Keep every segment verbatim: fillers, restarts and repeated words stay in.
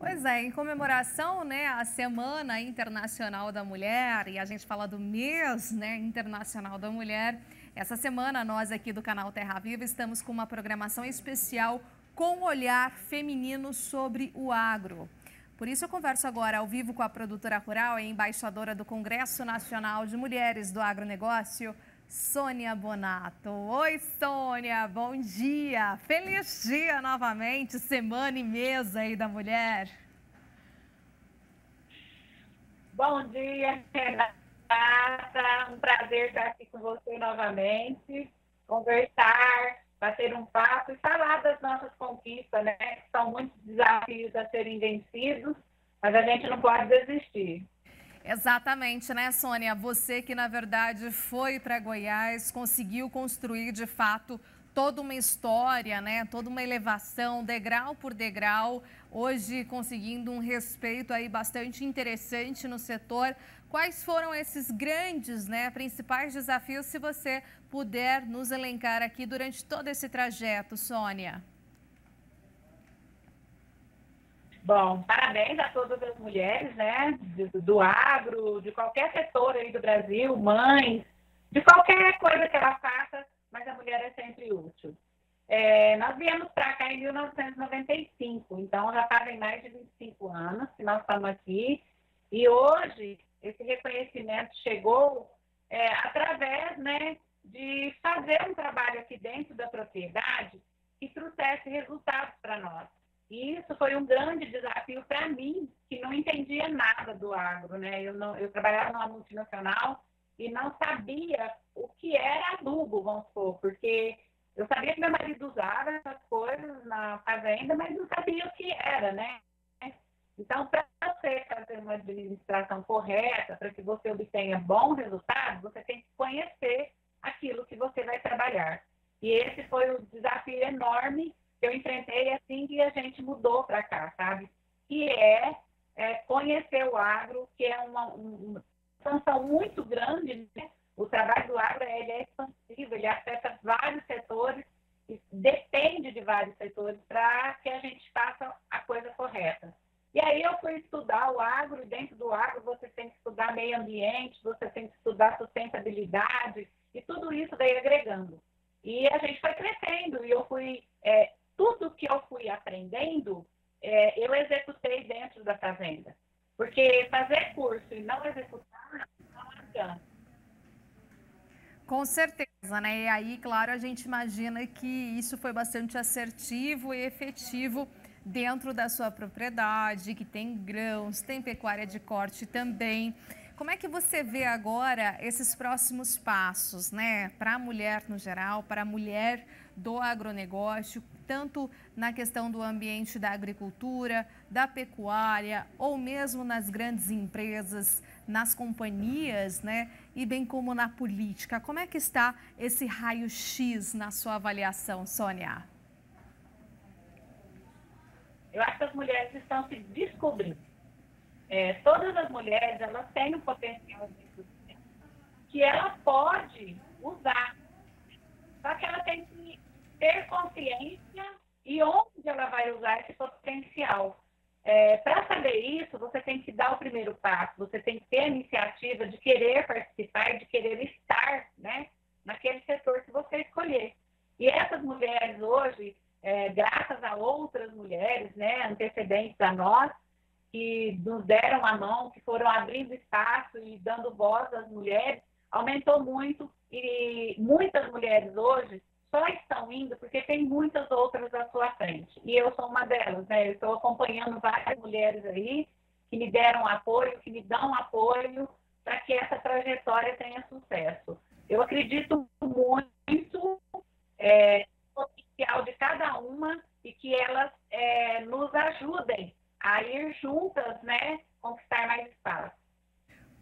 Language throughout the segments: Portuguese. Pois é, em comemoração, né, à Semana Internacional da Mulher, e a gente fala do mês, né, Internacional da Mulher, essa semana nós aqui do canal Terra Viva estamos com uma programação especial com um olhar feminino sobre o agro. Por isso eu converso agora ao vivo com a produtora rural e embaixadora do Congresso Nacional de Mulheres do Agronegócio, Sônia Bonato. Oi, Sônia, bom dia! Feliz dia novamente, semana e mês aí da mulher. Bom dia, Renata. Um prazer estar aqui com você novamente, conversar, bater um papo e falar das nossas conquistas, né? São muitos desafios a serem vencidos, mas a gente não pode desistir. Exatamente, né, Sônia? Você que, na verdade, foi para Goiás, conseguiu construir, de fato, toda uma história, né? Toda uma elevação, degrau por degrau, hoje conseguindo um respeito aí bastante interessante no setor. Quais foram esses grandes, né, principais desafios, se você puder nos elencar aqui durante todo esse trajeto, Sônia? Bom, parabéns a todas as mulheres, né, do agro, de qualquer setor aí do Brasil, mães, de qualquer coisa que ela faça, mas a mulher é sempre útil. É, nós viemos para cá em mil novecentos e noventa e cinco, então já fazem mais de vinte e cinco anos que nós estamos aqui, e hoje esse reconhecimento chegou é, através, né, de fazer um trabalho aqui dentro da propriedade que trouxesse resultados para nós. E isso foi um grande desafio para mim, que não entendia nada do agro, né? Eu, não, eu trabalhava numa multinacional e não sabia o que era adubo, vamos supor, porque eu sabia que meu marido usava essas coisas na fazenda, mas não sabia o que era, né? Então, para você fazer uma administração correta, para que você obtenha bom resultado, você tem que conhecer aquilo que você vai trabalhar. E esse foi um desafio enorme que eu enfrentei assim que a gente mudou para cá, sabe? Que é, é conhecer o agro, que é uma, uma expansão muito grande, né? O trabalho do agro ele é expansivo, ele afeta vários setores, depende de vários setores para que a gente faça a coisa correta. E aí eu fui estudar o agro, e dentro do agro você tem que estudar meio ambiente, você tem que estudar sustentabilidade, e tudo isso daí agregando. E a gente foi crescendo, e eu fui... É, tudo que eu fui aprendendo, é, eu executei dentro da fazenda. Porque fazer curso e não executar, não adianta. Com certeza, né? E aí, claro, a gente imagina que isso foi bastante assertivo e efetivo dentro da sua propriedade, que tem grãos, tem pecuária de corte também. Como é que você vê agora esses próximos passos, né, para a mulher no geral, para a mulher do agronegócio, tanto na questão do ambiente da agricultura, da pecuária, ou mesmo nas grandes empresas, nas companhias, né, e bem como na política? Como é que está esse raio-x na sua avaliação, Sônia? Eu acho que as mulheres estão se descobrindo. É, todas as mulheres, elas têm um potencial que ela pode usar, só que ela tem que ter consciência e onde ela vai usar esse potencial. É, para saber isso, você tem que dar o primeiro passo, você tem que ter a iniciativa de querer participar, de querer estar, né, naquele setor que você escolher. E essas mulheres hoje, é, graças a outras mulheres, né, antecedentes a nós, que nos deram a mão, que foram abrindo espaço e dando voz às mulheres, aumentou muito, e muitas mulheres hoje só estão indo porque tem muitas outras à sua frente. E eu sou uma delas, né? Eu estou acompanhando várias mulheres aí que me deram apoio, que me dão apoio para que essa trajetória tenha sucesso. Eu acredito muito é, no potencial de cada uma e que elas é, nos ajudem a ir juntas, né, conquistar mais espaço.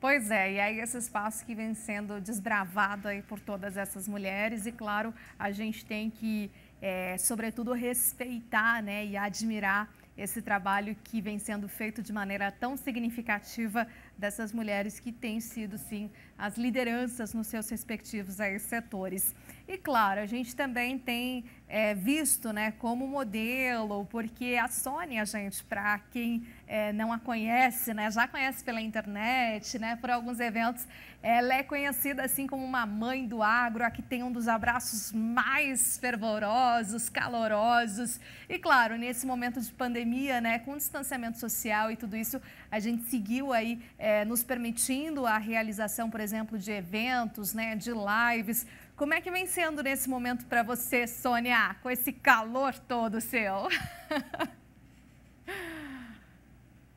Pois é, e aí esse espaço que vem sendo desbravado aí por todas essas mulheres, e claro, a gente tem que, é, sobretudo, respeitar, né, e admirar esse trabalho que vem sendo feito de maneira tão significativa dessas mulheres que têm sido, sim, as lideranças nos seus respectivos aí setores. E, claro, a gente também tem é, visto, né, como modelo, porque a Sônia, gente, para quem é, não a conhece, né, já conhece pela internet, né, por alguns eventos, ela é conhecida assim como uma mãe do agro, a que tem um dos abraços mais fervorosos, calorosos. E, claro, nesse momento de pandemia, né, com distanciamento social e tudo isso, a gente seguiu aí é, nos permitindo a realização, por exemplo, de eventos, né, de lives. Como é que vem sendo nesse momento para você, Sônia, com esse calor todo seu?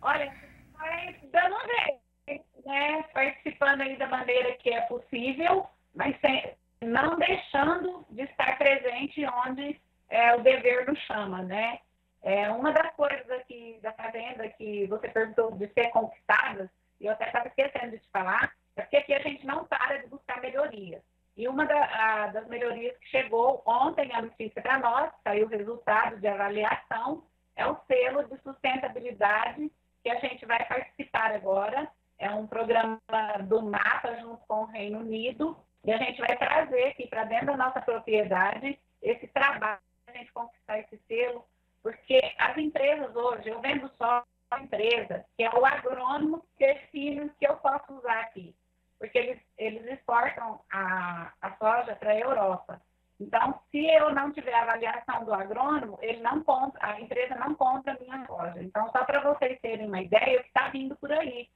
Olha, foi dando um jeito, né? Participando aí da maneira que é possível, mas sem, não deixando de estar presente onde é, o dever nos chama, né? É, uma das coisas aqui da fazenda que você perguntou de ser conquistadas, e eu até estava esquecendo de te falar, é porque aqui a gente não para de buscar melhorias. E uma da, a, das melhorias que chegou ontem, a notícia para nós, saiu o resultado de avaliação, é o selo de sustentabilidade que a gente vai participar agora. É um programa do MAPA junto com o Reino Unido, e a gente vai trazer aqui para dentro da nossa propriedade esse trabalho para a gente conquistar esse selo, porque as empresas hoje, eu vendo só a empresa, que é o agrônomo perfil que eu posso usar aqui, porque eles, eles exportam a, a soja para a Europa. Então, se eu não tiver a avaliação do agrônomo, ele não compra, a empresa não compra a minha soja. Então, só para vocês terem uma ideia, o que está vindo por aí,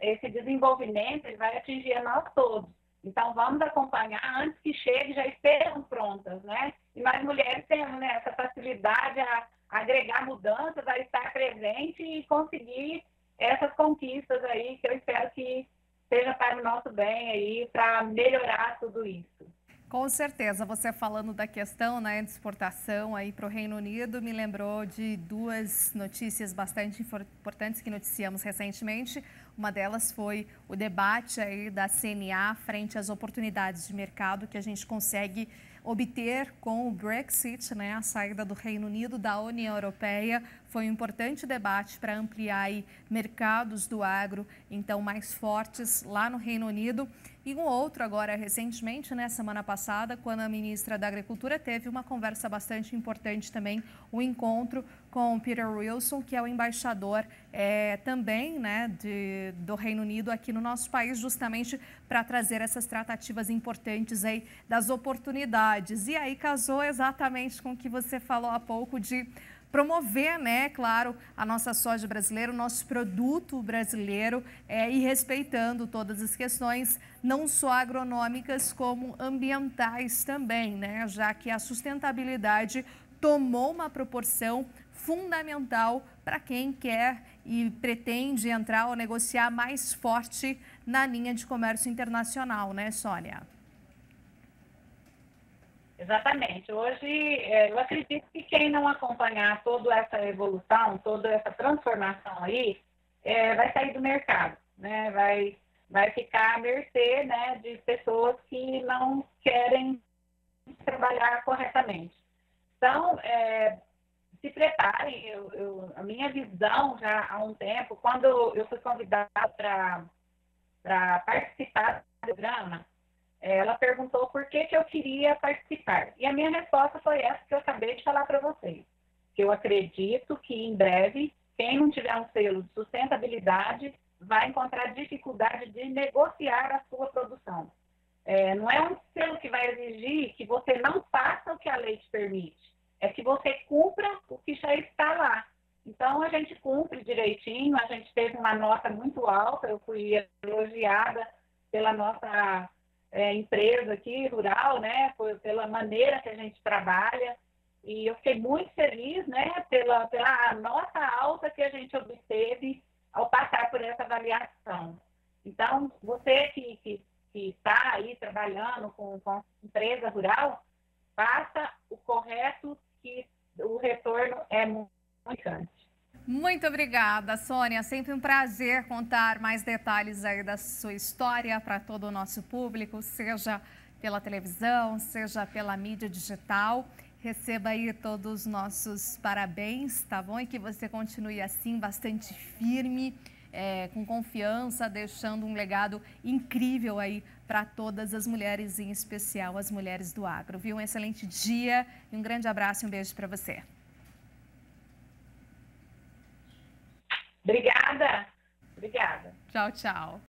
esse desenvolvimento ele vai atingir a nós todos. Então, vamos acompanhar antes que chegue, já estejam prontas, né? E nós mulheres temos, né, essa facilidade a agregar mudanças, a estar presente e conseguir essas conquistas aí, que eu espero que seja para o nosso bem aí, para melhorar tudo isso. Com certeza, você falando da questão, né, de exportação aí para o Reino Unido, me lembrou de duas notícias bastante importantes que noticiamos recentemente. Uma delas foi o debate aí da C N A frente às oportunidades de mercado que a gente consegue obter com o Brexit, né, a saída do Reino Unido da União Europeia. Foi um importante debate para ampliar aí mercados do agro, então mais fortes lá no Reino Unido. E um outro agora recentemente, né, semana passada, quando a ministra da Agricultura teve uma conversa bastante importante também, um encontro com o Peter Wilson, que é o embaixador é, também, né, de, do Reino Unido aqui no nosso país, justamente para trazer essas tratativas importantes aí das oportunidades. E aí casou exatamente com o que você falou há pouco de promover, né, claro, a nossa soja brasileira, o nosso produto brasileiro, é, e respeitando todas as questões, não só agronômicas, como ambientais também, né, já que a sustentabilidade tomou uma proporção fundamental para quem quer e pretende entrar ou negociar mais forte na linha de comércio internacional, né, Sônia? Exatamente. Hoje, eu acredito que quem não acompanhar toda essa evolução, toda essa transformação aí, é, vai sair do mercado, né? Vai, vai ficar à mercê, né, de pessoas que não querem trabalhar corretamente. Então, é, se preparem. Eu, eu, a minha visão já há um tempo, quando eu fui convidada para participar do programa, ela perguntou por que que eu queria participar. E a minha resposta foi essa que eu acabei de falar para vocês. Que eu acredito que, em breve, quem não tiver um selo de sustentabilidade vai encontrar dificuldade de negociar a sua produção. É, não é um selo que vai exigir que você não faça o que a lei te permite. É que você cumpra o que já está lá. Então, a gente cumpre direitinho. A gente teve uma nota muito alta. Eu fui elogiada pela nossa... É, empresa aqui, rural, né, pela maneira que a gente trabalha, e eu fiquei muito feliz, né, pela, pela nota alta que a gente obteve ao passar por essa avaliação. Então, você que que está aí trabalhando com, com empresa rural, faça o correto, que o retorno é muito importante. Muito obrigada, Sônia. Sempre um prazer contar mais detalhes aí da sua história para todo o nosso público, seja pela televisão, seja pela mídia digital. Receba aí todos os nossos parabéns, tá bom? E que você continue assim, bastante firme é, com confiança, deixando um legado incrível aí para todas as mulheres, em especial as mulheres do agro. Viu? Um excelente dia e um grande abraço e um beijo para você. Obrigada. Obrigada. Tchau, tchau.